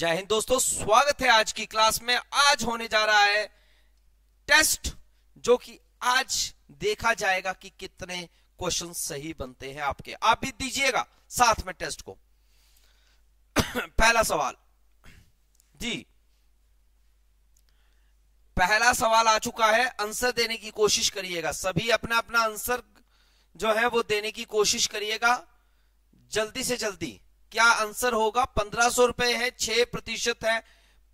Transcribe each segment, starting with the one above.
जय हिंद दोस्तों, स्वागत है आज की क्लास में। आज होने जा रहा है टेस्ट, जो कि आज देखा जाएगा कि कितने क्वेश्चन सही बनते हैं आपके। आप भी दीजिएगा साथ में टेस्ट को। पहला सवाल जी, पहला सवाल आ चुका है, आंसर देने की कोशिश करिएगा। सभी अपना अपना आंसर जो है वो देने की कोशिश करिएगा जल्दी से जल्दी। क्या आंसर होगा? 1500 रुपए है, 6% है,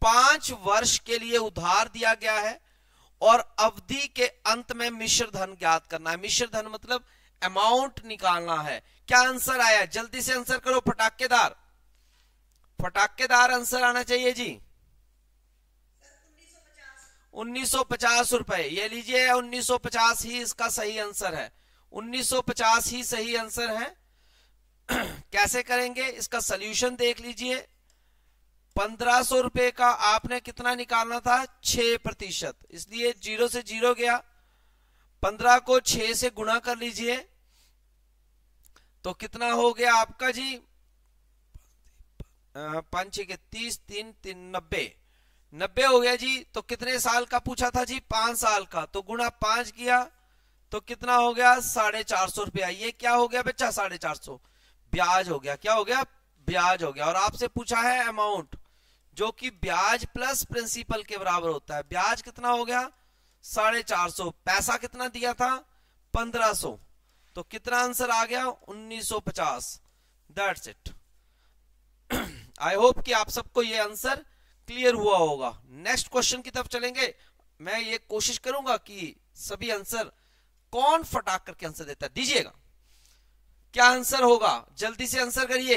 5 वर्ष के लिए उधार दिया गया है और अवधि के अंत में मिश्र धन ज्ञात करना है। मिश्र धन मतलब अमाउंट निकालना है। क्या आंसर आया? जल्दी से आंसर करो, फटाकेदार फटाकेदार आंसर आना चाहिए जी। 1950 रुपए, ये लीजिए 1950 ही इसका सही आंसर है। 1950 ही सही आंसर है। कैसे करेंगे इसका सॉल्यूशन देख लीजिए। 1500 रुपए का आपने कितना निकालना था? 6%, इसलिए 0 से 0 गया। 15 को 6 से गुणा कर लीजिए तो कितना हो गया आपका जी? 5 के 30, 3, 3, 90 हो गया जी। तो कितने साल का पूछा था जी? 5 साल का। तो गुणा 5 किया तो कितना हो गया? 450 रुपया। ये क्या हो गया बच्चा? 450 ब्याज हो गया। क्या हो गया? ब्याज हो गया। और आपसे पूछा है अमाउंट, जो कि ब्याज प्लस प्रिंसिपल के बराबर होता है। ब्याज कितना हो गया? 450। पैसा कितना दिया था? 1500। तो कितना आंसर आ गया? 1950। That's it. आई होप कि आप सबको ये आंसर क्लियर हुआ होगा। नेक्स्ट क्वेश्चन की तरफ चलेंगे। मैं ये कोशिश करूंगा कि सभी आंसर, कौन फटाक करके आंसर देता है, दीजिएगा। क्या आंसर होगा? जल्दी से आंसर करिए,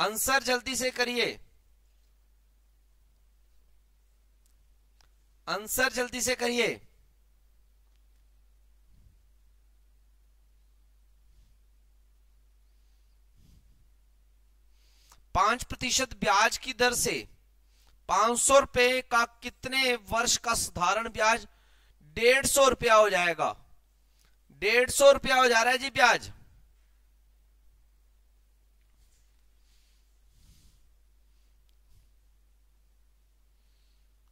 आंसर जल्दी से करिए, आंसर जल्दी से करिए। पांच 5% ब्याज की दर से 500 रुपए का कितने वर्ष का साधारण ब्याज 150 रुपया हो जाएगा? 150 रुपया हो जा रहा है जी ब्याज।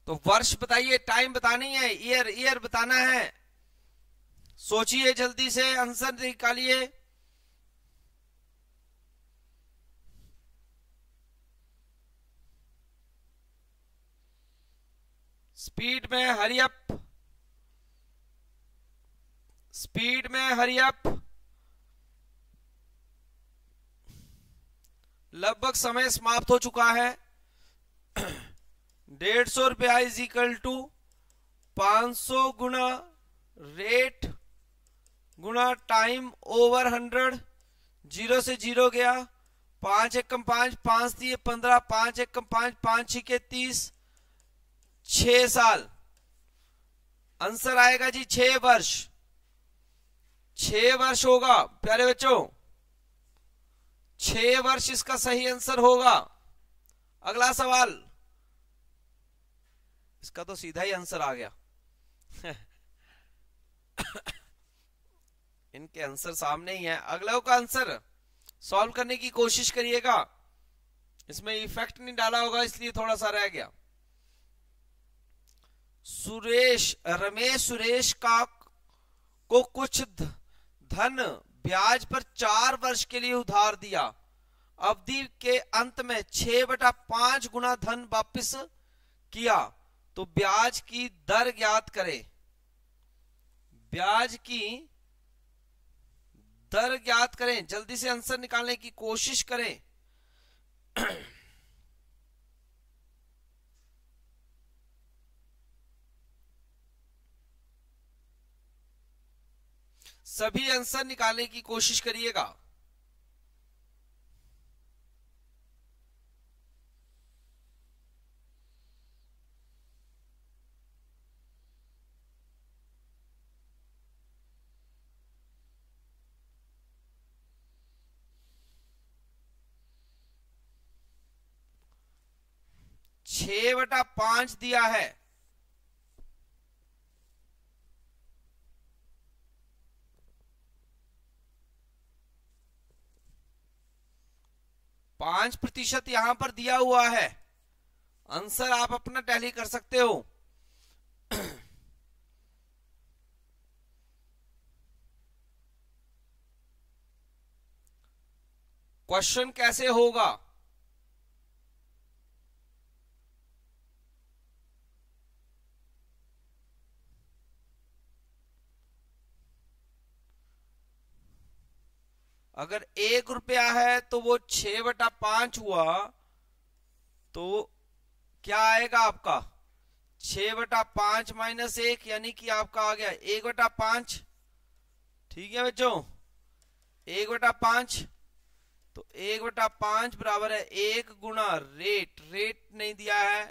तो वर्ष बताइए, टाइम बतानी है, ईयर ईयर बताना है। सोचिए जल्दी से, आंसर निकालिए। स्पीड में हरी अप, स्पीड में हरी अप। लगभग समय समाप्त हो चुका है। 150 रुपया इज इक्वल टू 500 गुणा रेट गुणा टाइम ओवर 100। 0 से 0 गया। 5 एकम 5, 5 दिए 15, 5 एकम 5, 5 6 के 30, 6 साल आंसर आएगा जी। 6 वर्ष, 6 वर्ष होगा प्यारे बच्चों, 6 वर्ष इसका सही आंसर होगा। अगला सवाल, इसका तो सीधा ही आंसर आ गया। इनके आंसर सामने ही है। अगलों का आंसर सॉल्व करने की कोशिश करिएगा। इसमें इफेक्ट नहीं डाला होगा इसलिए थोड़ा सा रह गया। सुरेश, रमेश सुरेश का को कुछ धन ब्याज पर 4 वर्ष के लिए उधार दिया। अवधि के अंत में 6/5 गुना धन वापस किया तो ब्याज की दर ज्ञात करें। ब्याज की दर ज्ञात करें। जल्दी से आंसर निकालने की कोशिश करें। सभी आंसर निकालने की कोशिश करिएगा। छह बटा 5 दिया है। 5% यहां पर दिया हुआ है। आंसर आप अपना टैली कर सकते हो। क्वेश्चन कैसे होगा? अगर 1 रुपया है तो वो 6/5 हुआ, तो क्या आएगा आपका? 6/5 माइनस 1, यानी कि आपका आ गया 1/5। ठीक है बच्चों, 1/5, तो 1/5 बराबर है 1 गुणा रेट। रेट नहीं दिया है,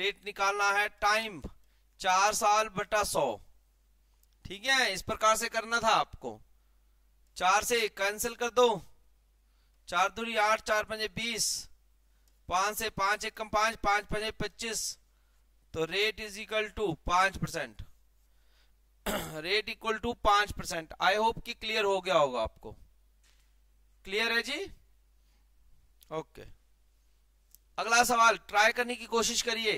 रेट निकालना है टाइम, 4 साल बटा 100। ठीक है, इस प्रकार से करना था आपको। 4 से कैंसिल कर दो, 4 दूनी 8, 4 पंजे 20, 5 से 5 एकम 5, 5 पंजे 25, तो rate is equal to 5%। Rate equal to 5%। I hope कि क्लियर हो गया होगा आपको। क्लियर है जी? ओके, अगला सवाल ट्राई करने की कोशिश करिए।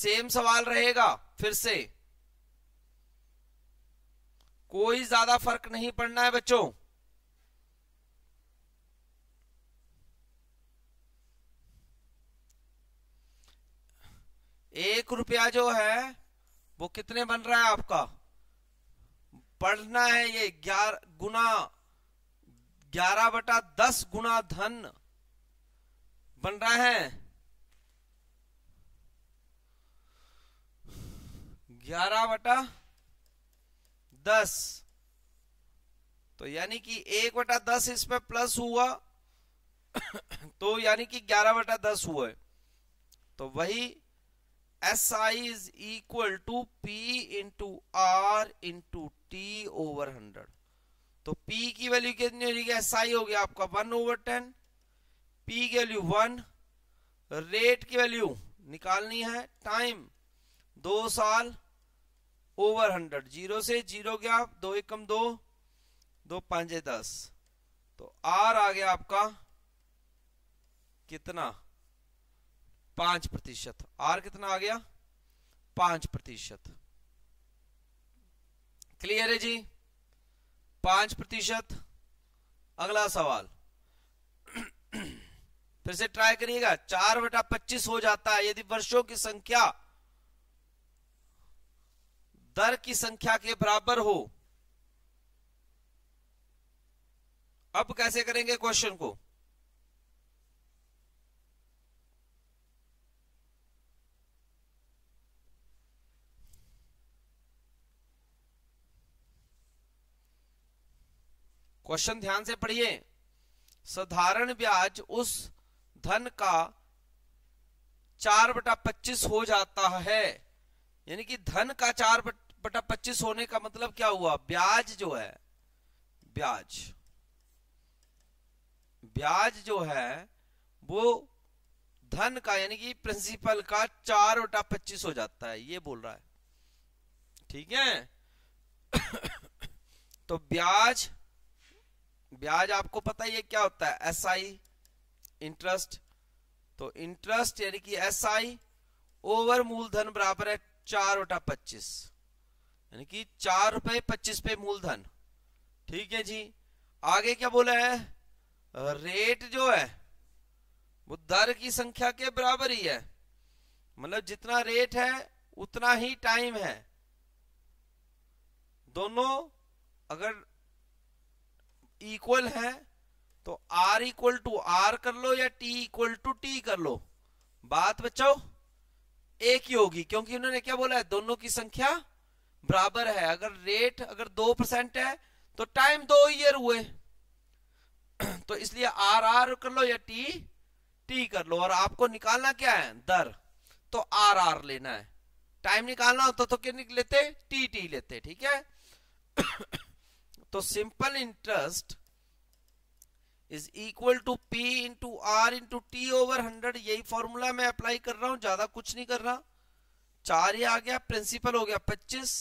सेम सवाल रहेगा फिर से, कोई ज्यादा फर्क नहीं पड़ना है बच्चों। ₹1 जो है वो कितने बन रहा है आपका? पढ़ना है ये, 11 गुणा 11 बटा 10 गुणा धन बन रहा है। 11 बटा 10, तो यानी कि 1/10 इसमें प्लस हुआ, तो यानी कि 11/10 हुआ। तो वही SI is equal to P × R × T/100। तो P की वैल्यू कितनी हो गई? SI हो गया आपका 1/10, P की वैल्यू 1, रेट की वैल्यू निकालनी है टाइम, 2 साल ओवर 100, 0 से 0 गया, 2 एकम 2, 2 पंजे 10, तो आर आ गया आपका कितना? 5%। आर कितना आ गया? 5%। क्लियर है जी? 5%। अगला सवाल फिर से ट्राई करिएगा। 4/25 हो जाता है यदि वर्षों की संख्या दर की संख्या के बराबर हो। अब कैसे करेंगे क्वेश्चन को? क्वेश्चन ध्यान से पढ़िए। साधारण ब्याज उस धन का 4/25 हो जाता है, यानी कि धन का 4/25 होने का मतलब क्या हुआ? ब्याज जो है, ब्याज जो है वो धन का यानी कि प्रिंसिपल का 4/25 हो जाता है, ये बोल रहा है। ठीक है, तो ब्याज आपको पता ही है क्या होता है, एसआई इंटरेस्ट। तो इंटरेस्ट यानी कि एसआई ओवर मूलधन बराबर है 4/25, यानी कि 4 रुपए 25 पे मूलधन। ठीक है जी, आगे क्या बोला है? रेट जो है वो दर की संख्या के बराबर ही है, मतलब जितना रेट है उतना ही टाइम है। दोनों अगर इक्वल है तो R = R कर लो या T = T कर लो, बात बच्चों एक ही होगी, क्योंकि उन्होंने क्या बोला है? दोनों की संख्या बराबर है। अगर रेट 2% है तो टाइम 2 ईयर हुए, तो इसलिए RR कर लो या T T कर लो, और आपको निकालना क्या है? दर, तो RR लेना है। टाइम निकालना होता तो क्या लेते? T T लेते। ठीक है, तो simple interest is equal to P × R × T/100, यही फॉर्मूला मैं अप्लाई कर रहा हूं, ज्यादा कुछ नहीं कर रहा। 4 ये आ गया, प्रिंसिपल हो गया 25,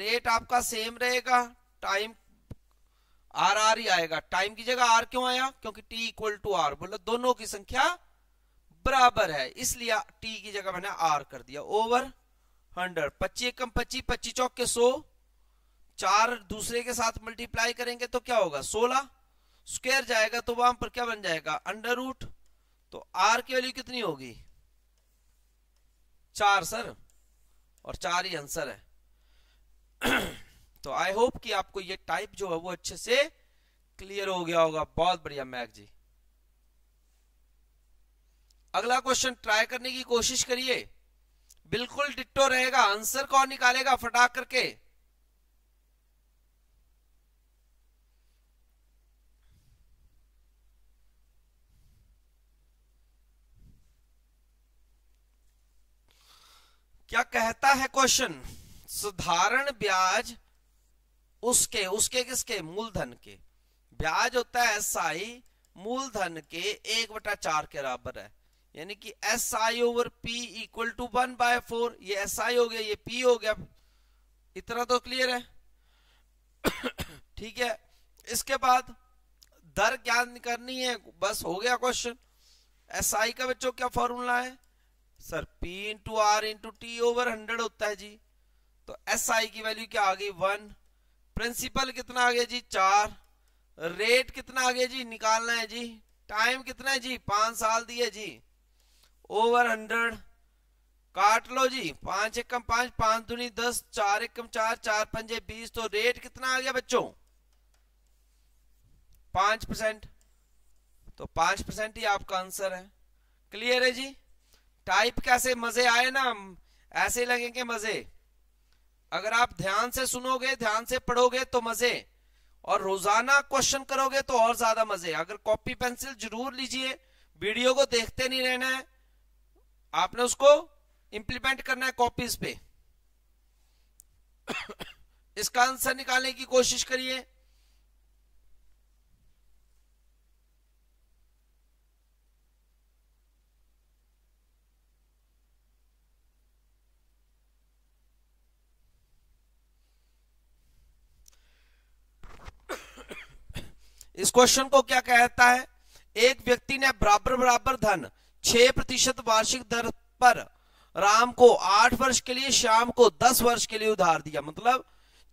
रेट आपका सेम रहेगा, टाइम आर आर ही आएगा। टाइम की जगह आर क्यों आया? क्योंकि टी इक्वल टू आर, बोला दोनों की संख्या बराबर है, इसलिए टी की जगह मैंने आर कर दिया। ओवर 100, 25 कम 25, 25 चौके 100, 4 दूसरे के साथ मल्टीप्लाई करेंगे तो क्या होगा 16, स्क्वायर जाएगा तो वहां पर क्या बन जाएगा अंडर रूट, तो आर की वैल्यू कितनी होगी 4 सर, और 4 ही आंसर है। तो आई होप कि आपको ये टाइप जो है वो अच्छे से क्लियर हो गया होगा। बहुत बढ़िया मैक जी। अगला क्वेश्चन ट्राई करने की कोशिश करिए, बिल्कुल डिट्टो रहेगा। आंसर कौन निकालेगा फटाक करके? क्या कहता है क्वेश्चन? साधारण ब्याज उसके किसके मूलधन के, ब्याज होता है एसआई मूलधन के 1/4 के बराबर है, यानी कि SI over P equal to 1/4। ये एसआई हो गया, ये पी हो गया, इतना तो क्लियर है। ठीक है, इसके बाद दर ज्ञात करनी है, बस हो गया क्वेश्चन। एसआई का बच्चों क्या फॉर्मूला है sir? P into R into T over 100 होता है जी। तो एसआई की वैल्यू क्या आ गई 1, प्रिंसिपल कितना आ गया जी 4, रेट कितना आ गया जी निकालना है जी, टाइम कितना है जी 5 साल दिए जी। ओवर 100 काट लो जी, 5 एकम 5, 5 दूनी 10, 4 एकम 4, 4 पंजे 20। तो रेट कितना आ गया बच्चों 5%, तो 5% ही आपका आंसर है। क्लियर है जी? टाइप कैसे मजे आए ना, ऐसे लगेंगे मजे अगर आप ध्यान से सुनोगे, ध्यान से पढ़ोगे तो मजे, और रोजाना क्वेश्चन करोगे तो और ज्यादा मजे। अगर कॉपी पेंसिल जरूर लीजिए, वीडियो को देखते नहीं रहना है, आपने उसको इंप्लीमेंट करना है कॉपीज पे। इसका आंसर निकालने की कोशिश करिए। इस क्वेश्चन को क्या कहता है? एक व्यक्ति ने बराबर बराबर धन 6% वार्षिक दर पर राम को 8 वर्ष के लिए, श्याम को 10 वर्ष के लिए उधार दिया। मतलब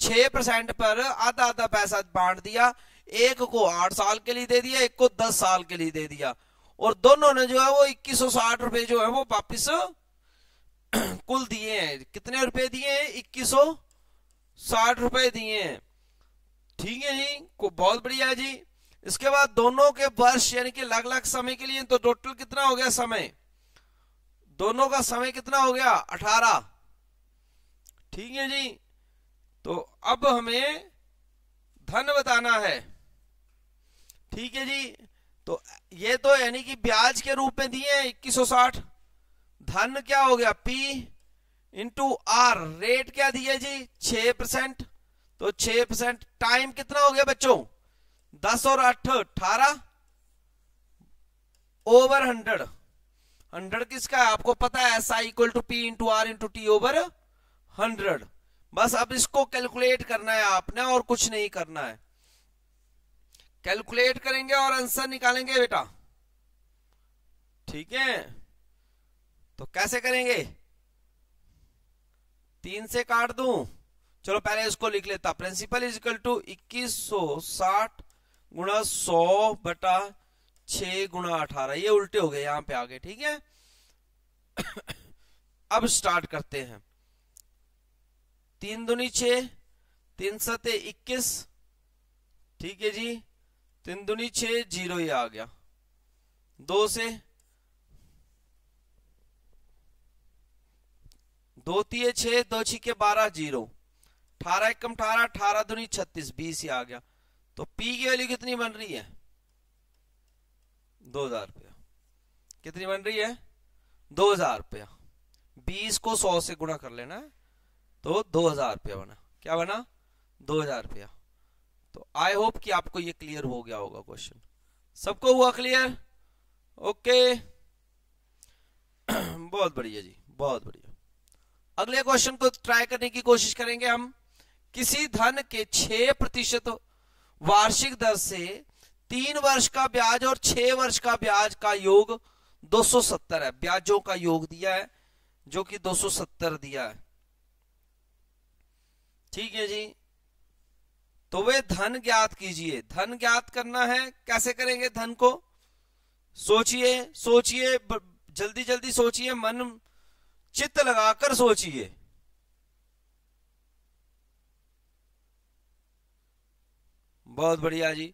6% पर आधा आधा पैसा बांट दिया, एक को 8 साल के लिए दे दिया, एक को 10 साल के लिए दे दिया, और दोनों ने जो है वो 2160 रुपए जो है वो वापिस कुल दिए हैं। कितने रुपए दिए हैं? 2160 रुपए दिए हैं। ठीक है जी, को बहुत बढ़िया जी। इसके बाद दोनों के वर्ष यानी कि अलग अलग समय के लिए, तो टोटल कितना हो गया समय, दोनों का समय कितना हो गया 18। ठीक है जी, तो अब हमें धन बताना है। ठीक है जी, तो ये तो यानी कि ब्याज के रूप में दिए हैं 2160, धन क्या हो गया P इंटू आर, रेट क्या दिया जी 6%, तो 6%, टाइम कितना हो गया बच्चों 10 और 8, 18। ओवर 100 किसका है आपको पता है, S I equal to P into R into T over 100। बस अब इसको कैलकुलेट करना है आपने, और कुछ नहीं करना है। कैलकुलेट करेंगे और आंसर निकालेंगे बेटा। ठीक है, तो कैसे करेंगे? 3 से काट दूं, चलो पहले इसको लिख लेता। प्रिंसिपल इज इक्वल टू 2160 गुणा 100 बटा 6 गुणा 18, ये उल्टे हो गए यहां पे आगे। ठीक है, अब स्टार्ट करते हैं। 3 दूनी 6, 3 सते 21। ठीक है जी, 3 दूनी 6, 0 ही आ गया। 2 से 2 3 6, 2 6 के 12, 0। 18 एकम 18, 18 दूनी 36, 20 ही आ गया। तो P की वैल्यू कितनी बन रही है 2000 रुपया, कितनी बन रही है 2000 रुपया। 20 को 100 से गुणा कर लेना है, तो 2000 रुपया बना। क्या बना 2000 रुपया। तो आई होप कि आपको ये क्लियर हो गया होगा क्वेश्चन। सबको हुआ क्लियर? ओके, बहुत बढ़िया जी, बहुत बढ़िया। अगले क्वेश्चन को ट्राई करने की कोशिश करेंगे हम। किसी धन के 6% वार्षिक दर से 3 वर्ष का ब्याज और 6 वर्ष का ब्याज का योग 270 है। ब्याजों का योग दिया है जो कि 270 दिया है। ठीक है जी, तो वे धन ज्ञात कीजिए। धन ज्ञात करना है, कैसे करेंगे धन को? सोचिए सोचिए, जल्दी जल्दी सोचिए, मन चित्त लगाकर सोचिए। बहुत बढ़िया जी।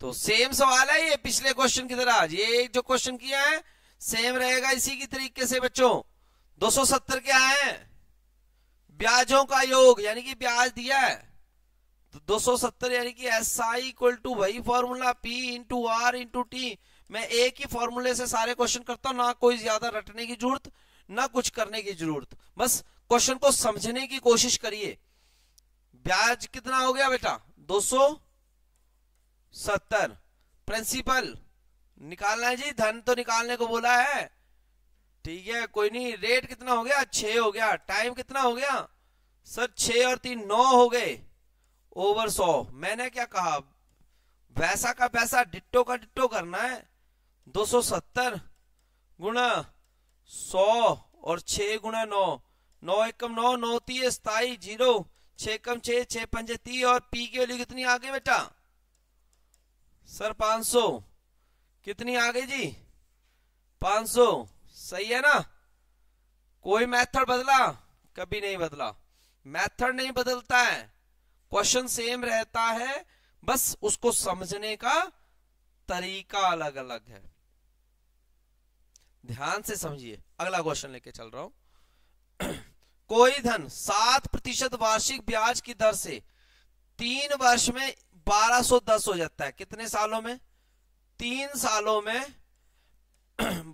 तो सेम सवाल है ये पिछले क्वेश्चन की तरह, आज ये जो क्वेश्चन किया है सेम रहेगा इसी की तरीके से। बच्चों 270 क्या है? ब्याजों का योग, यानी कि ब्याज दिया है तो 270 यानी कि SI = वही फॉर्मूला P × R × T। मैं एक ही फॉर्मूले से सारे क्वेश्चन करता हूं, ना कोई ज्यादा रटने की जरूरत, ना कुछ करने की जरूरत, बस क्वेश्चन को समझने की कोशिश करिए। ब्याज कितना हो गया बेटा? 270। प्रिंसिपल निकालना है जी, धन तो निकालने को बोला है। ठीक है, कोई नहीं। रेट कितना हो गया? 6 हो गया। टाइम कितना हो गया सर? 6 और 3 9 हो गए। ओवर 100। मैंने क्या कहा? वैसा का वैसा, डिट्टो का डिट्टो करना है। 270 × 100 और 6 × 9। 9 × 1 9, 9 × 3 = 27, 0 6 × 6 = 5 और पी की वैल्यू कितनी आ गई बेटा सर? 500। कितनी आ गई जी? 500। सही है ना? कोई मेथड बदला? कभी नहीं बदला। मेथड नहीं बदलता है, क्वेश्चन सेम रहता है, बस उसको समझने का तरीका अलग अलग है। ध्यान से समझिए, अगला क्वेश्चन लेके चल रहा हूं। कोई धन 7% वार्षिक ब्याज की दर से 3 वर्ष में 1210 हो जाता है। कितने सालों में? 3 सालों में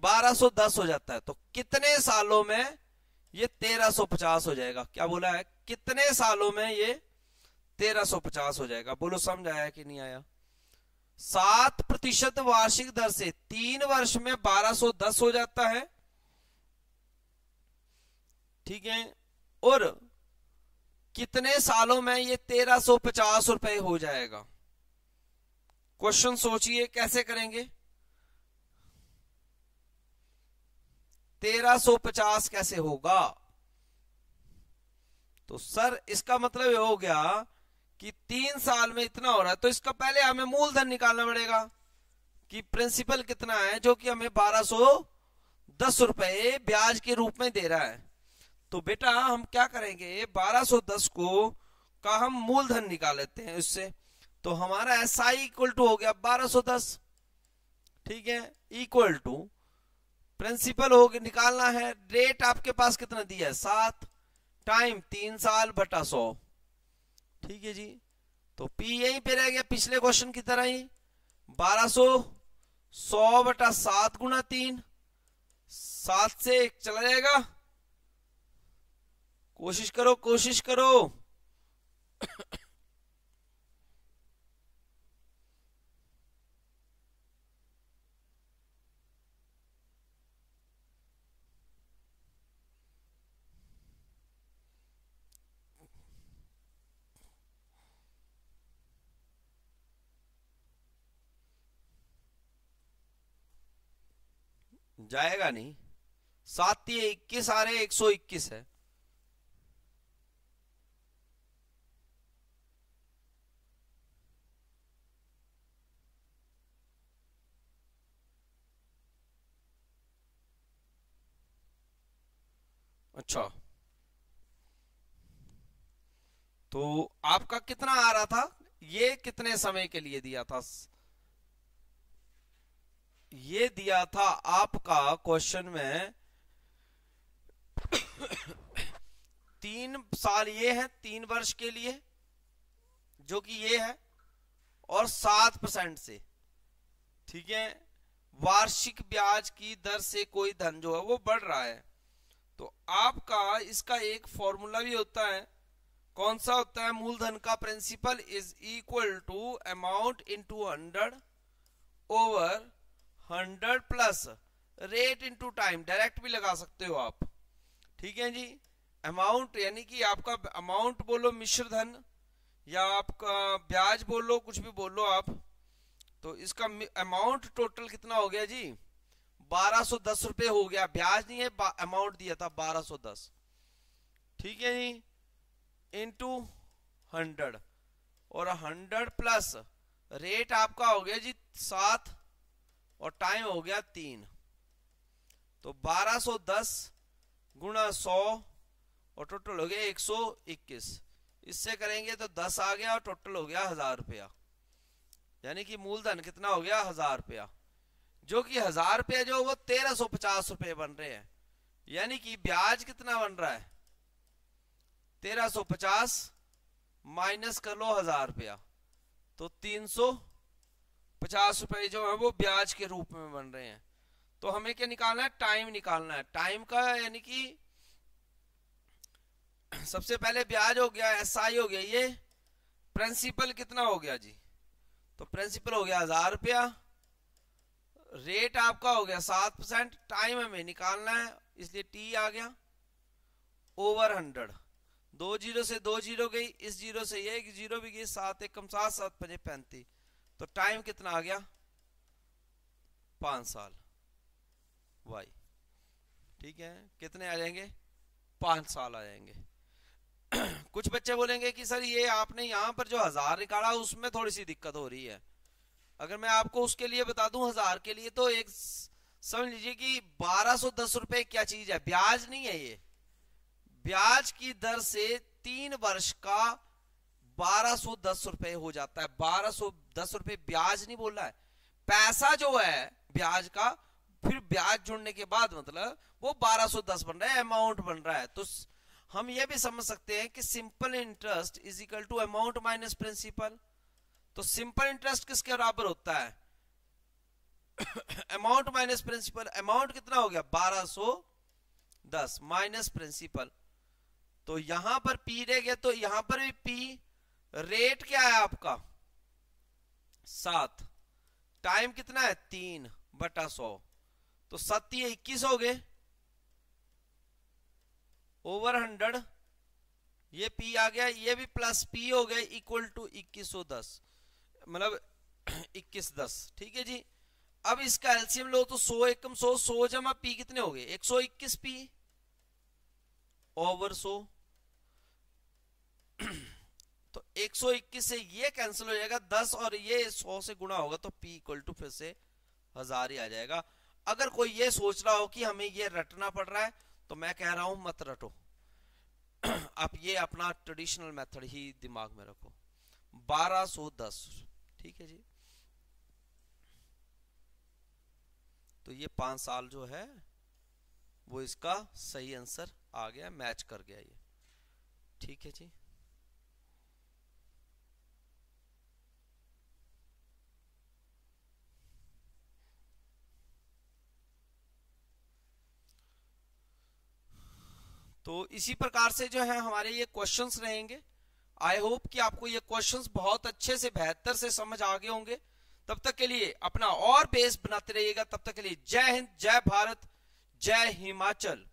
1210 हो जाता है। तो कितने सालों में ये 1350 हो जाएगा? क्या बोला है? कितने सालों में ये 1350 हो जाएगा? बोलो समझ आया कि नहीं आया? 7% वार्षिक दर से 3 वर्ष में 1210 हो जाता है। ठीक है, और कितने सालों में ये 1350 रुपए हो जाएगा? क्वेश्चन सोचिए कैसे करेंगे। 1350 कैसे होगा? तो सर इसका मतलब ये हो गया कि 3 साल में इतना हो रहा है, तो इसका पहले हमें मूलधन निकालना पड़ेगा कि प्रिंसिपल कितना है, जो कि हमें 1210 रुपए ब्याज के रूप में दे रहा है। तो बेटा हम क्या करेंगे, 1210 का हम मूलधन निकाल लेते हैं उससे। तो हमारा SI = हो गया 1210। ठीक है, = प्रिंसिपल हो गया, निकालना है। रेट आपके पास कितना दिया है? 7। टाइम 3 साल बटा 100। ठीक है जी, तो पी यहीं पे रह गया पिछले क्वेश्चन की तरह ही। 1200 100 बटा 7 × 3, 7 से 1 चला जाएगा। कोशिश करो, कोशिश करो। जाएगा नहीं, 7 × 21 आ रहे, 121 है। अच्छा, तो आपका कितना आ रहा था? ये कितने समय के लिए दिया था? ये दिया था आपका क्वेश्चन में 3 साल ये है 3 वर्ष के लिए, जो कि ये है, और 7% से। ठीक है, वार्षिक ब्याज की दर से कोई धन जो है वो बढ़ रहा है। तो आपका इसका एक फॉर्मूला भी होता है, कौन सा होता है? मूलधन का principal = amount into 100 over 100 plus rate into time. Direct भी लगा सकते हो आप। ठीक है जी, अमाउंट यानी कि आपका अमाउंट बोलो मिश्र धन या आप ब्याज बोलो, कुछ भी बोलो आप, तो इसका अमाउंट टोटल कितना हो गया जी 1210 रुपए हो गया। ब्याज नहीं है, अमाउंट दिया था 1210, ठीक है जी, इनटू 100 और 100 प्लस रेट आपका हो गया जी 7 और टाइम हो गया 3। तो 1210 गुणा 100 और टोटल हो गया 121। इससे करेंगे तो 10 आ गया और टोटल हो गया 1000 रुपया, यानी कि मूलधन कितना हो गया 1000 रुपया, जो कि 1000 रुपया जो वो 1350 रुपये बन रहे हैं। यानी कि ब्याज कितना बन रहा है 1350 माइनस कर लो 1000 रुपया, तो 350 रुपये जो है वो ब्याज के रूप में बन रहे हैं। तो हमें क्या निकालना है, टाइम निकालना है। टाइम का यानी कि सबसे पहले ब्याज हो गया, एसआई हो गया, ये प्रिंसिपल कितना हो गया जी, तो प्रिंसिपल हो गया 1000 रुपया, रेट आपका हो गया 7%, टाइम हमें निकालना है इसलिए टी आ गया, ओवर 100, 2 जीरो से 2 जीरो गई, इस जीरो से ये 1 जीरो भी गई, 7 × 1 = 7, 7×5 = 35, तो टाइम कितना आ गया 5 साल वाई, ठीक है। कितने आ जाएंगे 5 साल आ जाएंगे। कुछ बच्चे बोलेंगे कि सर ये आपने यहाँ पर जो 1000 निकाला उसमें थोड़ी सी दिक्कत हो रही है, अगर मैं आपको उसके लिए बता दूं 1000 के लिए, तो एक समझ लीजिए कि 1210 रुपये क्या चीज है, ब्याज नहीं है ये, ब्याज की दर से 3 वर्ष का 1210 रुपये हो जाता है। 1210 रुपये ब्याज नहीं बोल रहा है, पैसा जो है ब्याज का, फिर ब्याज जुड़ने के बाद मतलब वो 1210 बन रहा है, अमाउंट बन रहा है। तो हम ये भी समझ सकते हैं कि simple interest is equal to amount minus principal. तो सिंपल इंटरेस्ट किसके बराबर होता है अमाउंट माइनस प्रिंसिपल। अमाउंट कितना हो गया 1210 माइनस प्रिंसिपल, तो यहां पर पी रह गया, तो यहां पर भी पी, रेट क्या है आपका 7, टाइम कितना है 3/100, तो 7×3 = 21 हो गए, ओवर 100, ये पी आ गया, ये भी प्लस पी हो गया, = 2110, मतलब 2110, ठीक है जी। अब इसका एलसीएम लो तो 100 जमा पी कितने हो गए 121 पी ओवर 100, तो 121 से ये कैंसिल हो जाएगा 10 और ये 100 से गुणा होगा, तो पी = फिर से 1000 ही आ जाएगा। अगर कोई ये सोच रहा हो कि हमें ये रटना पड़ रहा है, तो मैं कह रहा हूं मत रटो आप, ये अपना ट्रेडिशनल मेथड ही दिमाग में रखो 1210, ठीक है जी। तो ये 5 साल जो है वो इसका सही आंसर आ गया, मैच कर गया ये, ठीक है जी। तो इसी प्रकार से जो है हमारे ये क्वेश्चंस रहेंगे। आई होप कि आपको ये क्वेश्चंस बहुत अच्छे से बेहतर से समझ आ गए होंगे। तब तक के लिए अपना और बेस बनाते रहिएगा। तब तक के लिए जय हिंद, जय भारत, जय हिमाचल।